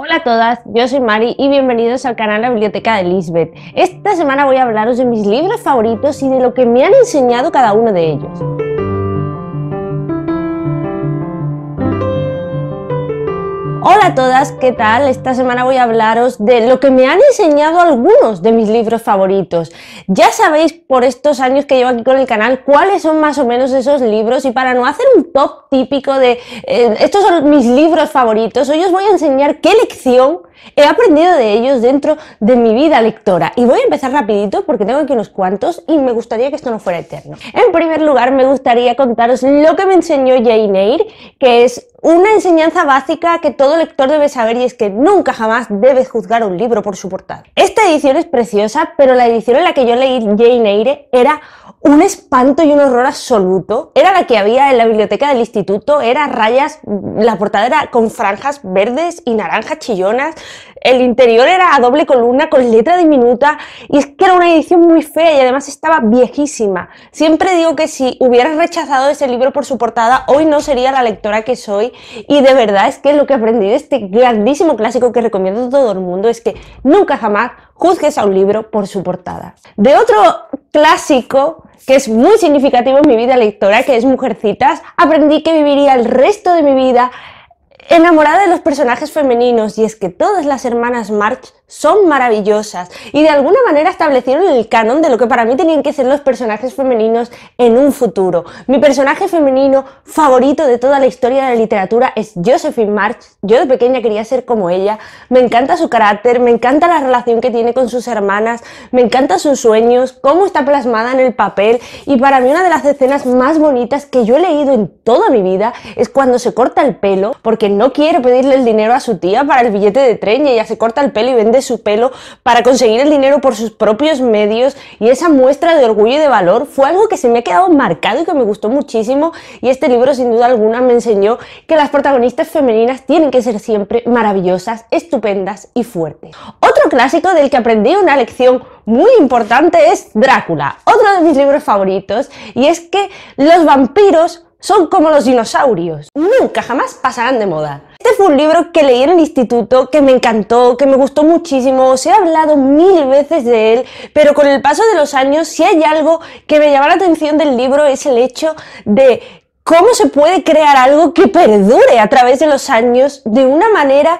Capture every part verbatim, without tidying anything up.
Hola a todas, yo soy Mari y bienvenidos al canal La Biblioteca de Lisbeth. Esta semana voy a hablaros de mis libros favoritos y de lo que me han enseñado cada uno de ellos. Hola a todas, ¿qué tal? Esta semana voy a hablaros de lo que me han enseñado algunos de mis libros favoritos. Ya sabéis por estos años que llevo aquí con el canal cuáles son más o menos esos libros, y para no hacer un top típico de eh, estos son mis libros favoritos, hoy os voy a enseñar qué lección he aprendido de ellos dentro de mi vida lectora. Y voy a empezar rapidito porque tengo aquí unos cuantos y me gustaría que esto no fuera eterno. En primer lugar, me gustaría contaros lo que me enseñó Jane Eyre, que es una enseñanza básica que todo lector debe saber, y es que nunca jamás debes juzgar un libro por su portada. Esta edición es preciosa, pero la edición en la que yo leí Jane Eyre era un espanto y un horror absoluto. Era la que había en la biblioteca del instituto, era rayas, la portada era con franjas verdes y naranjas chillonas, el interior era a doble columna con letra diminuta, y es que era una edición muy fea y además estaba viejísima. Siempre digo que si hubiera rechazado ese libro por su portada, hoy no sería la lectora que soy. Y de verdad es que lo que aprendí de este grandísimo clásico que recomiendo a todo el mundo es que nunca jamás juzgues a un libro por su portada. De otro clásico que es muy significativo en mi vida lectora, que es Mujercitas, aprendí que viviría el resto de mi vida enamorada de los personajes femeninos, y es que todas las hermanas March son maravillosas y de alguna manera establecieron el canon de lo que para mí tenían que ser los personajes femeninos en un futuro. Mi personaje femenino favorito de toda la historia de la literatura es Josephine March. Yo de pequeña quería ser como ella, me encanta su carácter, me encanta la relación que tiene con sus hermanas, me encantan sus sueños, cómo está plasmada en el papel, y para mí una de las escenas más bonitas que yo he leído en toda mi vida es cuando se corta el pelo, porque no quiere pedirle el dinero a su tía para el billete de tren y ella se corta el pelo y vende su pelo para conseguir el dinero por sus propios medios, y esa muestra de orgullo y de valor fue algo que se me ha quedado marcado y que me gustó muchísimo, y este libro sin duda alguna me enseñó que las protagonistas femeninas tienen que ser siempre maravillosas, estupendas y fuertes. Otro clásico del que aprendí una lección muy importante es Drácula, otro de mis libros favoritos, y es que los vampiros son como los dinosaurios, nunca jamás pasarán de moda. Este fue un libro que leí en el instituto, que me encantó, que me gustó muchísimo, os he hablado mil veces de él, pero con el paso de los años, si hay algo que me llama la atención del libro es el hecho de cómo se puede crear algo que perdure a través de los años de una manera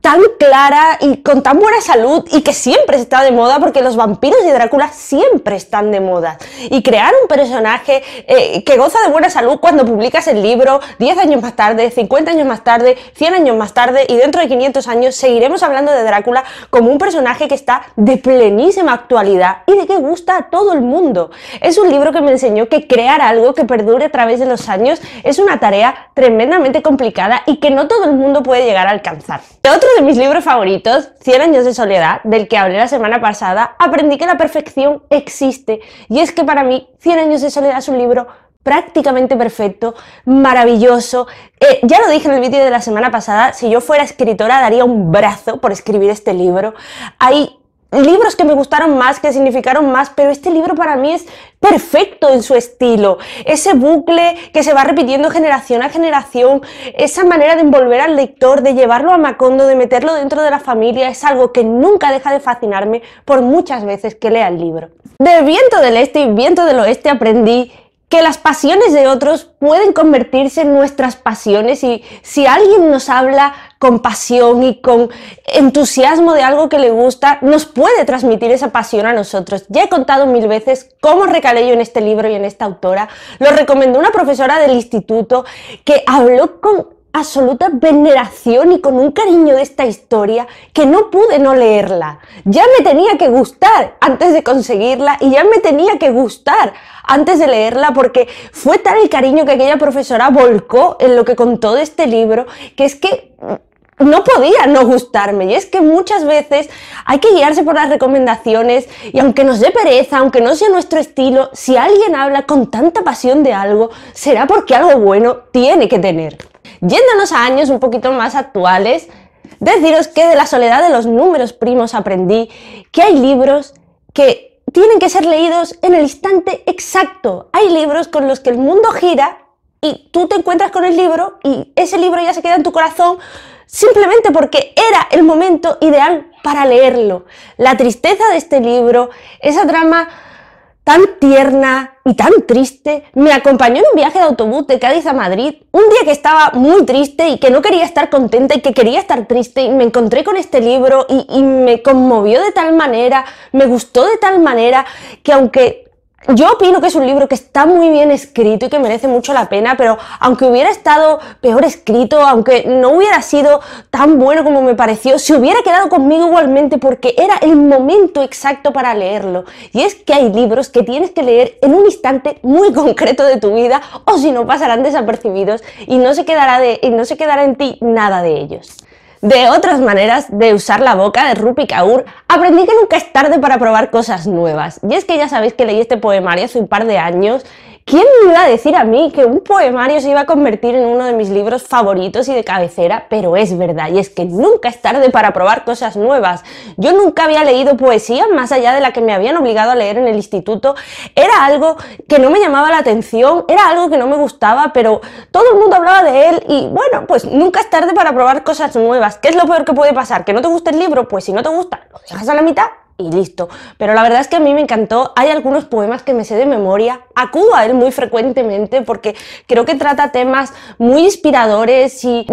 tan clara y con tan buena salud, y que siempre está de moda, porque los vampiros y Drácula siempre están de moda, y crear un personaje eh, que goza de buena salud cuando publicas el libro diez años más tarde, cincuenta años más tarde, cien años más tarde, y dentro de quinientos años seguiremos hablando de Drácula como un personaje que está de plenísima actualidad y de que gusta a todo el mundo. Es un libro que me enseñó que crear algo que perdure a través de los años es una tarea tremendamente complicada y que no todo el mundo puede llegar a alcanzar. Otro de mis libros favoritos, Cien años de soledad, del que hablé la semana pasada, aprendí que la perfección existe, y es que para mí Cien años de soledad es un libro prácticamente perfecto, maravilloso. Eh, ya lo dije en el vídeo de la semana pasada, si yo fuera escritora daría un brazo por escribir este libro. Hay libros que me gustaron más, que significaron más, pero este libro para mí es perfecto en su estilo. Ese bucle que se va repitiendo generación a generación, esa manera de envolver al lector, de llevarlo a Macondo, de meterlo dentro de la familia, es algo que nunca deja de fascinarme por muchas veces que lea el libro. De Viento del Este y Viento del Oeste aprendí que las pasiones de otros pueden convertirse en nuestras pasiones, y si alguien nos habla con pasión y con entusiasmo de algo que le gusta, nos puede transmitir esa pasión a nosotros. Ya he contado mil veces cómo recalé yo en este libro y en esta autora. Lo recomendó una profesora del instituto que habló con absoluta veneración y con un cariño de esta historia que no pude no leerla. Ya me tenía que gustar antes de conseguirla y ya me tenía que gustar antes de leerla, porque fue tal el cariño que aquella profesora volcó en lo que contó de este libro, que es que no podía no gustarme. Y es que muchas veces hay que guiarse por las recomendaciones, y aunque nos dé pereza, aunque no sea nuestro estilo, si alguien habla con tanta pasión de algo, será porque algo bueno tiene que tener. Yéndonos a años un poquito más actuales, deciros que de La soledad de los números primos aprendí que hay libros que tienen que ser leídos en el instante exacto. Hay libros con los que el mundo gira y tú te encuentras con el libro y ese libro ya se queda en tu corazón simplemente porque era el momento ideal para leerlo. La tristeza de este libro, esa trama tan tierna y tan triste, me acompañó en un viaje de autobús de Cádiz a Madrid, un día que estaba muy triste y que no quería estar contenta y que quería estar triste, y me encontré con este libro y, y me conmovió de tal manera, me gustó de tal manera, que aunque yo opino que es un libro que está muy bien escrito y que merece mucho la pena, pero aunque hubiera estado peor escrito, aunque no hubiera sido tan bueno como me pareció, se hubiera quedado conmigo igualmente porque era el momento exacto para leerlo. Y es que hay libros que tienes que leer en un instante muy concreto de tu vida, o si no pasarán desapercibidos y no se quedará de, y no se quedará en ti nada de ellos. De Otras maneras de usar la boca, de Rupi Kaur, aprendí que nunca es tarde para probar cosas nuevas. Y es que ya sabéis que leí este poemario hace un par de años. ¿Quién me iba a decir a mí que un poemario se iba a convertir en uno de mis libros favoritos y de cabecera? Pero es verdad, y es que nunca es tarde para probar cosas nuevas. Yo nunca había leído poesía más allá de la que me habían obligado a leer en el instituto. Era algo que no me llamaba la atención, era algo que no me gustaba, pero todo el mundo hablaba de él y bueno, pues nunca es tarde para probar cosas nuevas. ¿Qué es lo peor que puede pasar? ¿Que no te guste el libro? Pues si no te gusta, lo dejas a la mitad y listo. Pero la verdad es que a mí me encantó. Hay algunos poemas que me sé de memoria, acudo a él muy frecuentemente porque creo que trata temas muy inspiradores y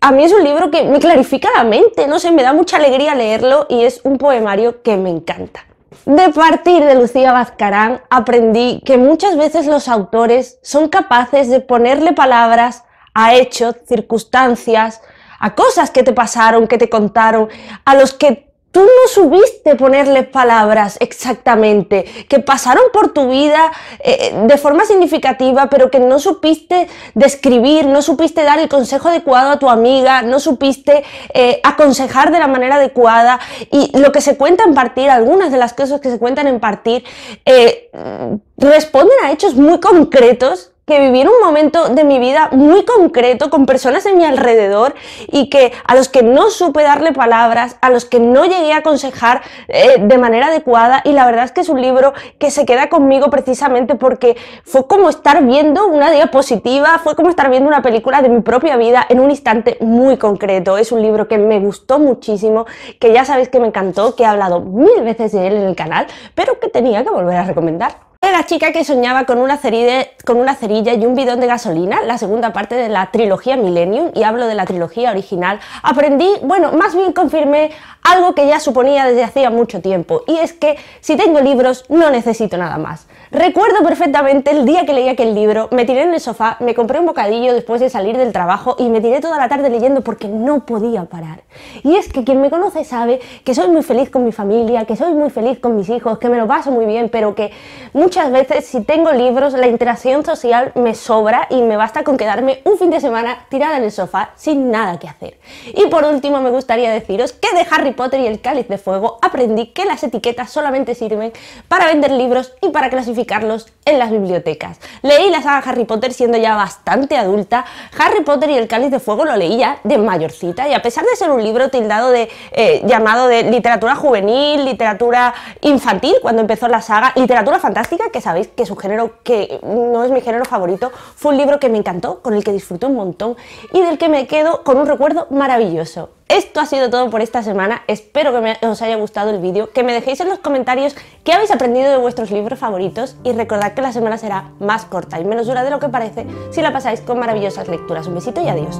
a mí es un libro que me clarifica la mente, no sé, me da mucha alegría leerlo y es un poemario que me encanta. De Partir, de Lucía Bazcarán, aprendí que muchas veces los autores son capaces de ponerle palabras a hechos, circunstancias, a cosas que te pasaron, que te contaron, a los que tú no supiste ponerles palabras exactamente, que pasaron por tu vida eh, de forma significativa, pero que no supiste describir, no supiste dar el consejo adecuado a tu amiga, no supiste eh, aconsejar de la manera adecuada. Y lo que se cuenta en Partir, algunas de las cosas que se cuentan en Partir, eh, responden a hechos muy concretos, que viví un momento de mi vida muy concreto con personas en mi alrededor y que a los que no supe darle palabras, a los que no llegué a aconsejar eh, de manera adecuada, y la verdad es que es un libro que se queda conmigo precisamente porque fue como estar viendo una diapositiva, fue como estar viendo una película de mi propia vida en un instante muy concreto. Es un libro que me gustó muchísimo, que ya sabéis que me encantó, que he hablado mil veces de él en el canal, pero que tenía que volver a recomendar. La chica que soñaba con una cerilla, con una cerilla y un bidón de gasolina, la segunda parte de la trilogía Millennium, y hablo de la trilogía original, aprendí, bueno, más bien confirmé algo que ya suponía desde hacía mucho tiempo, y es que si tengo libros no necesito nada más. Recuerdo perfectamente el día que leí aquel libro, me tiré en el sofá, me compré un bocadillo después de salir del trabajo y me tiré toda la tarde leyendo porque no podía parar. Y es que quien me conoce sabe que soy muy feliz con mi familia, que soy muy feliz con mis hijos, que me lo paso muy bien, pero que muchas veces, si tengo libros, la interacción social me sobra y me basta con quedarme un fin de semana tirada en el sofá sin nada que hacer. Y por último, me gustaría deciros que de Harry Potter y el Cáliz de Fuego aprendí que las etiquetas solamente sirven para vender libros y para clasificarlos en las bibliotecas. Leí la saga Harry Potter siendo ya bastante adulta. Harry Potter y el Cáliz de Fuego lo leí ya de mayorcita y a pesar de ser un libro tildado de eh, llamado de literatura juvenil, literatura infantil, cuando empezó la saga, literatura fantástica, que sabéis que es un género que no es mi género favorito, fue un libro que me encantó, con el que disfruté un montón y del que me quedo con un recuerdo maravilloso. Esto ha sido todo por esta semana, espero que me, os haya gustado el vídeo, que me dejéis en los comentarios qué habéis aprendido de vuestros libros favoritos y recordad que la semana será más corta y menos dura de lo que parece si la pasáis con maravillosas lecturas. Un besito y adiós.